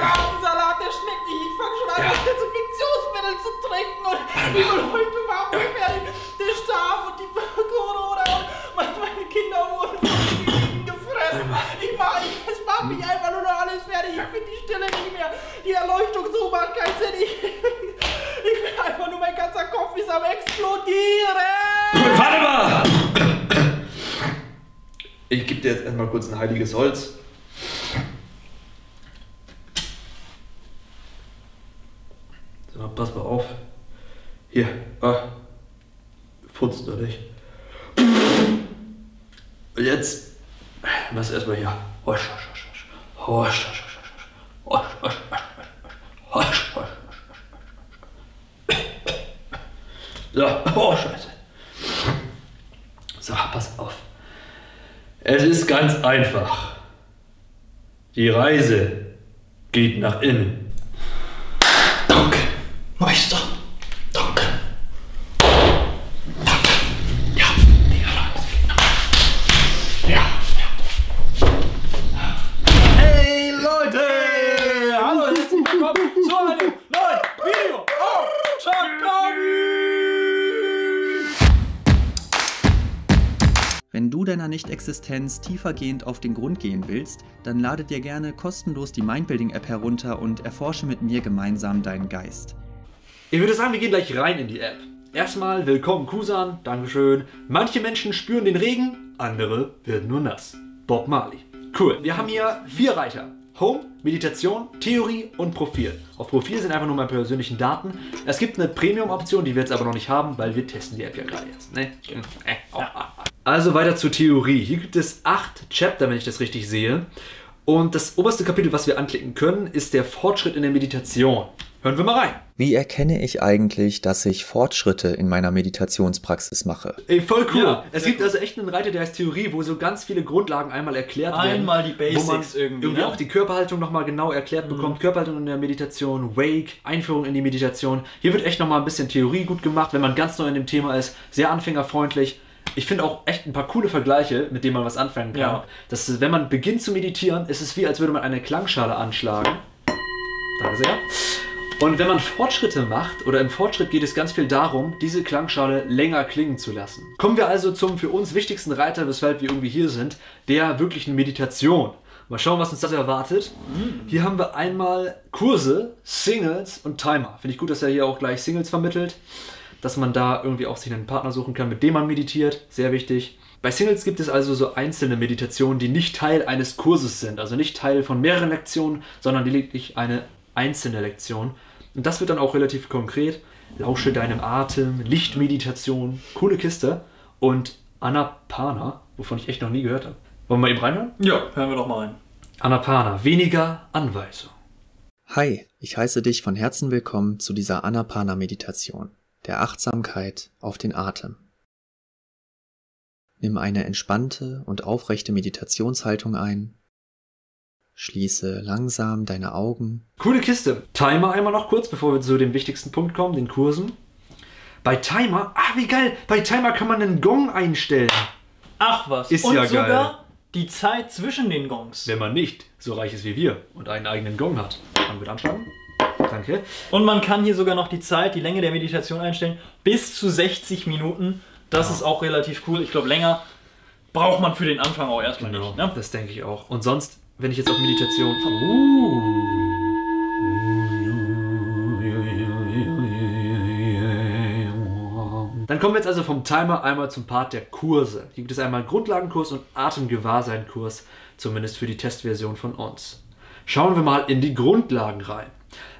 Kartoffelsalat, der schmeckt nicht. Ich fange schon an, das Desinfektionsmittel zu trinken und ich bin heute überhaupt nicht fertig. Der Staff und die Corona und meine Kinder wurden gefressen. Es macht mich einfach nur noch alles fertig. Ich finde die Stille nicht mehr. Die Erleuchtung so macht keinen Sinn. Ich bin einfach nur, mein ganzer Kopf ist am Explodieren. Warte mal! Ich gebe dir jetzt erstmal kurz ein heiliges Holz. So, pass mal auf. Hier, futzt doch nicht. Und jetzt, was erstmal hier. Hosch, hosch, hosch, hosch, hosch, hosch, hosch, hosch. So, oh Scheiße. So, pass auf. Es ist ganz einfach. Die Reise geht nach innen. Danke, Meister. Danke. Danke. Ja, die Reise geht nach innen. Ja. Hey Leute! Hey. Hallo, herzlich willkommen zu einem neuen Video auf Chakami! Wenn du deiner Nicht-Existenz tiefergehend auf den Grund gehen willst, dann lade dir gerne kostenlos die Mindbuilding-App herunter und erforsche mit mir gemeinsam deinen Geist. Ich würde sagen, wir gehen gleich rein in die App. Erstmal willkommen Kusan, Dankeschön. Manche Menschen spüren den Regen, andere werden nur nass. Bob Marley. Cool, wir haben hier 4 Reiter. Home, Meditation, Theorie und Profil. Auf Profil sind einfach nur meine persönlichen Daten. Es gibt eine Premium-Option, die wir jetzt aber noch nicht haben, weil wir testen die App ja gerade erst. Ne? Also weiter zur Theorie. Hier gibt es 8 Chapter, wenn ich das richtig sehe. Und das oberste Kapitel, was wir anklicken können, ist der Fortschritt in der Meditation. Hören wir mal rein. Wie erkenne ich eigentlich, dass ich Fortschritte in meiner Meditationspraxis mache? Ey, voll cool. Ja, es gibt also echt einen Reiter, der heißt Theorie, wo so ganz viele Grundlagen einmal erklärt werden. Einmal die Basics wo man irgendwie auch die Körperhaltung nochmal genau erklärt bekommt. Körperhaltung in der Meditation, Wake, Einführung in die Meditation. Hier wird echt nochmal ein bisschen Theorie gut gemacht, wenn man ganz neu in dem Thema ist. Sehr anfängerfreundlich. Ich finde auch echt ein paar coole Vergleiche, mit denen man was anfangen kann. Ja. Dass, wenn man beginnt zu meditieren, ist es wie, als würde man eine Klangschale anschlagen. Danke sehr. Und wenn man Fortschritte macht, oder im Fortschritt geht es ganz viel darum, diese Klangschale länger klingen zu lassen. Kommen wir also zum für uns wichtigsten Reiter, weshalb wir irgendwie hier sind, der wirklichen Meditation. Mal schauen, was uns das erwartet. Hier haben wir einmal Kurse, Singles und Timer. Finde ich gut, dass er hier auch gleich Singles vermittelt. Dass man da irgendwie auch sich einen Partner suchen kann, mit dem man meditiert. Sehr wichtig. Bei Singles gibt es also so einzelne Meditationen, die nicht Teil eines Kurses sind. Also nicht Teil von mehreren Lektionen, sondern lediglich eine einzelne Lektion. Und das wird dann auch relativ konkret. Lausche deinem Atem, Lichtmeditation, coole Kiste. Und Anapana, wovon ich echt noch nie gehört habe. Wollen wir mal eben reinhören? Ja, hören wir doch mal rein. Anapana, weniger Anweisung. Hi, ich heiße dich von Herzen willkommen zu dieser Anapana-Meditation. Der Achtsamkeit auf den Atem. Nimm eine entspannte und aufrechte Meditationshaltung ein. Schließe langsam deine Augen. Coole Kiste. Timer einmal noch kurz, bevor wir zu dem wichtigsten Punkt kommen, den Kursen. Bei Timer, wie geil, bei Timer kann man einen Gong einstellen. Ach was, ist und ja sogar geil. Die Zeit zwischen den Gongs. Wenn man nicht so reich ist wie wir und einen eigenen Gong hat. Kann wir dann anschlagen? Danke. Und man kann hier sogar noch die Zeit, die Länge der Meditation einstellen, bis zu 60 Minuten. Das ist auch relativ cool. Ich glaube, länger braucht man für den Anfang auch erstmal nicht. Ne? Das denke ich auch. Und sonst, wenn ich jetzt auf Meditation... Dann kommen wir jetzt also vom Timer einmal zum Part der Kurse. Hier gibt es einmal Grundlagenkurs und Atemgewahrsein-Kurs, zumindest für die Testversion von uns. Schauen wir mal in die Grundlagen rein.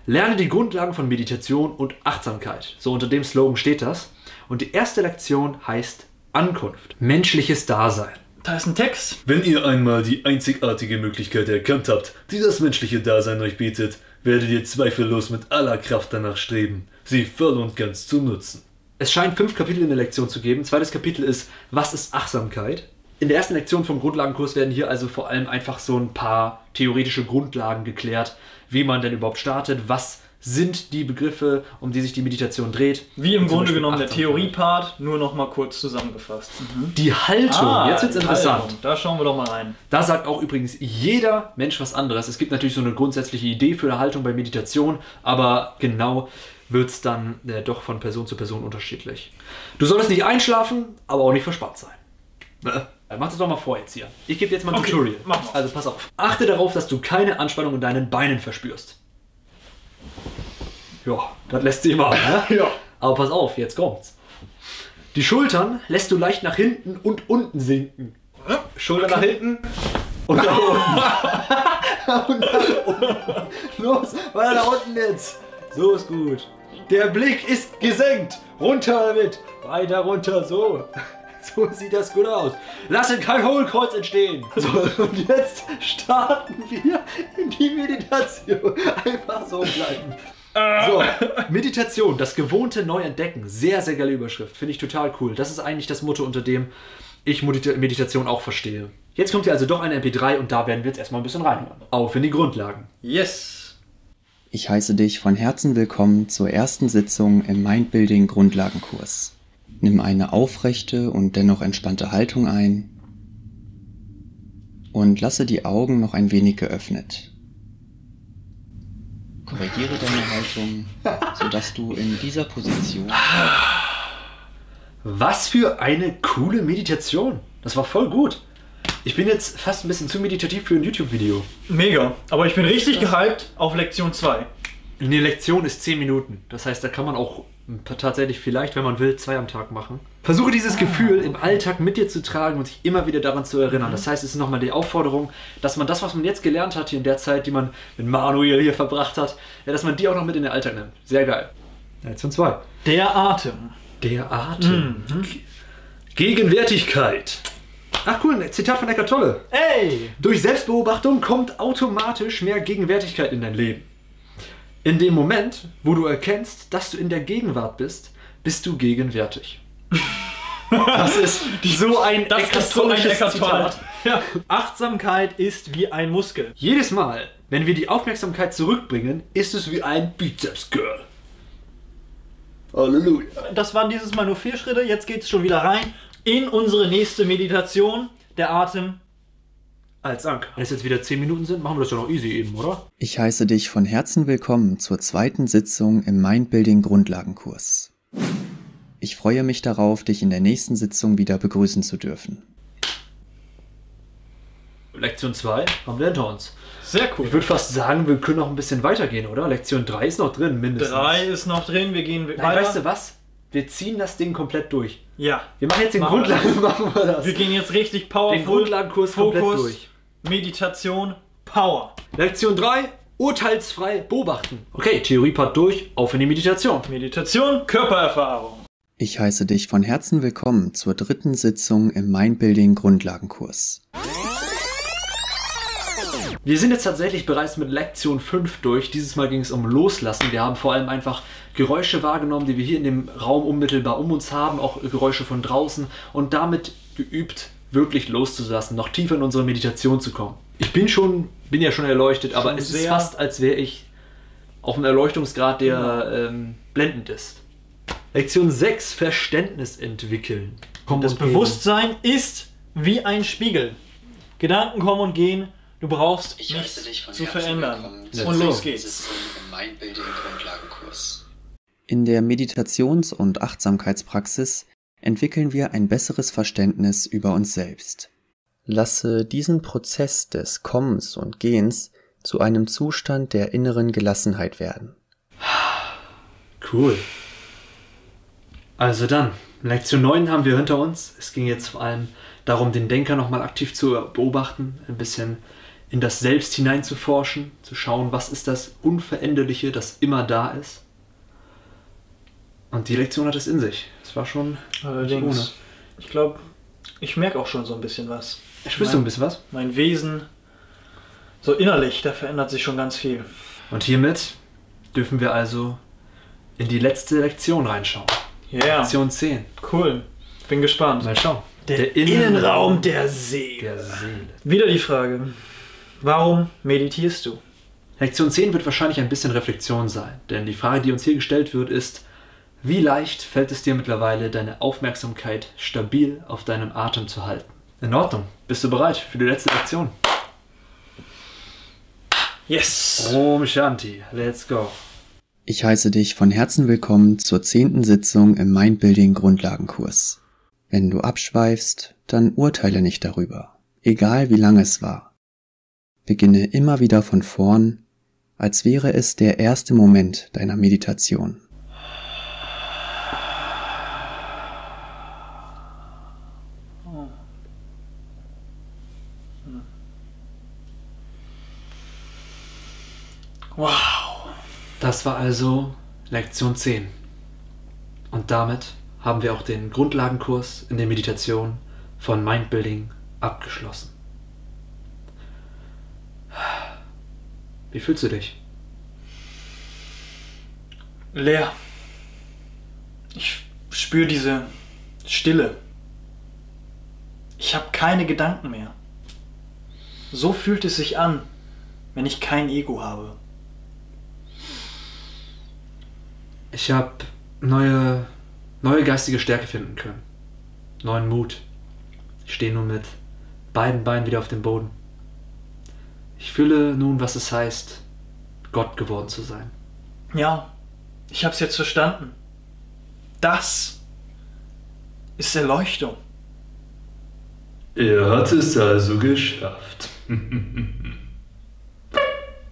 Lerne die Grundlagen von Meditation und Achtsamkeit. So unter dem Slogan steht das. Und die erste Lektion heißt Ankunft. Menschliches Dasein. Da ist ein Text. Wenn ihr einmal die einzigartige Möglichkeit erkannt habt, die das menschliche Dasein euch bietet, werdet ihr zweifellos mit aller Kraft danach streben, sie voll und ganz zu nutzen. Es scheint 5 Kapitel in der Lektion zu geben. Zweites Kapitel ist, was ist Achtsamkeit? In der ersten Lektion vom Grundlagenkurs werden hier also vor allem einfach so ein paar theoretische Grundlagen geklärt, wie man denn überhaupt startet, was sind die Begriffe, um die sich die Meditation dreht. Wie im Grunde genommen der Theorie-Part, nur noch mal kurz zusammengefasst. Mhm. Die Haltung, jetzt wird's interessant. Haltung. Da schauen wir doch mal rein. Da sagt auch übrigens jeder Mensch was anderes. Es gibt natürlich so eine grundsätzliche Idee für eine Haltung bei Meditation, aber genau wird es dann doch von Person zu Person unterschiedlich. Du solltest nicht einschlafen, aber auch nicht verspannt sein. Mach das doch mal vor jetzt hier. Ich gebe jetzt mal ein Tutorial. Mach. Also pass auf. Achte darauf, dass du keine Anspannung in deinen Beinen verspürst. Ja, das lässt sich machen, ne? Ja. Aber pass auf, jetzt kommt's. Die Schultern lässt du leicht nach hinten und unten sinken. Schultern nach hinten und nach unten. Und nach unten. Los, weiter nach unten jetzt. So ist gut. Der Blick ist gesenkt. Runter damit. Weiter runter, so. So sieht das gut aus. Lassen kein Hohlkreuz entstehen. So, und jetzt starten wir in die Meditation. Einfach so bleiben. So, Meditation, das gewohnte Neuentdecken. Sehr, sehr geile Überschrift. Finde ich total cool. Das ist eigentlich das Motto, unter dem ich Meditation auch verstehe. Jetzt kommt hier also doch eine MP3 und da werden wir jetzt erstmal ein bisschen reinhören. Auf in die Grundlagen. Yes! Ich heiße dich von Herzen willkommen zur ersten Sitzung im Mindbuilding Grundlagenkurs. Nimm eine aufrechte und dennoch entspannte Haltung ein und lasse die Augen noch ein wenig geöffnet. Korrigiere deine Haltung, sodass du in dieser Position... Was für eine coole Meditation! Das war voll gut! Ich bin jetzt fast ein bisschen zu meditativ für ein YouTube-Video. Mega, aber ich bin richtig gehypt auf Lektion 2. Eine Lektion ist 10 Minuten, das heißt, da kann man auch tatsächlich vielleicht, wenn man will, 2 am Tag machen. Versuche dieses Gefühl im Alltag mit dir zu tragen und sich immer wieder daran zu erinnern. Das heißt, es ist nochmal die Aufforderung, dass man das, was man jetzt gelernt hat hier in der Zeit, die man mit Manuel hier verbracht hat, ja, dass man die auch noch mit in den Alltag nimmt. Sehr geil. Lektion 2. Der Atem. Der Atem. Mhm. Gegenwärtigkeit. Ach cool, ein Zitat von Eckart Tolle. Ey! Durch Selbstbeobachtung kommt automatisch mehr Gegenwärtigkeit in dein Leben. In dem Moment, wo du erkennst, dass du in der Gegenwart bist, bist du gegenwärtig. Das ist so ein eckartollisches Zitat. Ja. Achtsamkeit ist wie ein Muskel. Jedes Mal, wenn wir die Aufmerksamkeit zurückbringen, ist es wie ein Bizeps-Girl. Halleluja. Das waren dieses Mal nur 4 Schritte, jetzt geht's schon wieder rein in unsere nächste Meditation, der Atem. Als Anker. Wenn es jetzt wieder 10 Minuten sind, machen wir das ja noch easy eben, oder? Ich heiße dich von Herzen willkommen zur zweiten Sitzung im Mindbuilding Grundlagenkurs. Ich freue mich darauf, dich in der nächsten Sitzung wieder begrüßen zu dürfen. Lektion 2 haben wir hinter uns. Sehr cool. Ich würde fast sagen, wir können noch ein bisschen weitergehen, oder? Lektion 3 ist noch drin, mindestens. 3 ist noch drin, wir gehen weiter. Nein, weißt du was? Wir ziehen das Ding komplett durch. Ja. Wir machen jetzt den Grundlagenkurs. Wir gehen jetzt richtig powerful. Den Grundlagenkurs komplett durch. Meditation, Power. Lektion 3, urteilsfrei beobachten. Okay, Theorie-Part durch, auf in die Meditation. Meditation, Körpererfahrung. Ich heiße dich von Herzen willkommen zur dritten Sitzung im Mindbuilding Grundlagenkurs. Wir sind jetzt tatsächlich bereits mit Lektion 5 durch. Dieses Mal ging es um Loslassen. Wir haben vor allem einfach Geräusche wahrgenommen, die wir hier in dem Raum unmittelbar um uns haben, auch Geräusche von draußen und damit geübt, wirklich loszulassen, noch tiefer in unsere Meditation zu kommen. Ich bin ja schon erleuchtet, aber es ist fast, als wäre ich auf einem Erleuchtungsgrad, der blendend ist. Lektion 6, Verständnis entwickeln. Das Bewusstsein ist wie ein Spiegel. Gedanken kommen und gehen. Du brauchst nichts zu verändern. Und los geht's. In der Meditations- und Achtsamkeitspraxis entwickeln wir ein besseres Verständnis über uns selbst. Lasse diesen Prozess des Kommens und Gehens zu einem Zustand der inneren Gelassenheit werden. Cool. Also dann, Lektion 9 haben wir hinter uns. Es ging jetzt vor allem darum, den Denker nochmal aktiv zu beobachten, ein bisschen in das Selbst hineinzuforschen, zu schauen, was ist das Unveränderliche, das immer da ist. Und die Lektion hat es in sich. Es war schon... Allerdings, ohne. Ich glaube, ich merke auch schon so ein bisschen was. Ich spürst so ein bisschen was? Mein Wesen, so innerlich, da verändert sich schon ganz viel. Und hiermit dürfen wir also in die letzte Lektion reinschauen. Yeah. Lektion 10. Cool. Bin gespannt. Mal schauen. Der Innenraum der Seele. Wieder die Frage, warum meditierst du? Lektion 10 wird wahrscheinlich ein bisschen Reflexion sein, denn die Frage, die uns hier gestellt wird, ist: Wie leicht fällt es dir mittlerweile, deine Aufmerksamkeit stabil auf deinem Atem zu halten? In Ordnung, bist du bereit für die letzte Lektion? Yes! Om Shanti, let's go! Ich heiße dich von Herzen willkommen zur 10. Sitzung im Mindbuilding Grundlagenkurs. Wenn du abschweifst, dann urteile nicht darüber, egal wie lange es war. Beginne immer wieder von vorn, als wäre es der erste Moment deiner Meditation. Wow! Das war also Lektion 10. Und damit haben wir auch den Grundlagenkurs in der Meditation von Mindbuilding abgeschlossen. Wie fühlst du dich? Leer. Ich spüre diese Stille. Ich habe keine Gedanken mehr. So fühlt es sich an, wenn ich kein Ego habe. Ich habe neue geistige Stärke finden können. Neuen Mut. Ich stehe nun mit beiden Beinen wieder auf dem Boden. Ich fühle nun, was es heißt, Gott geworden zu sein. Ja, ich habe es jetzt verstanden. Das ist Erleuchtung. Er hat es also geschafft.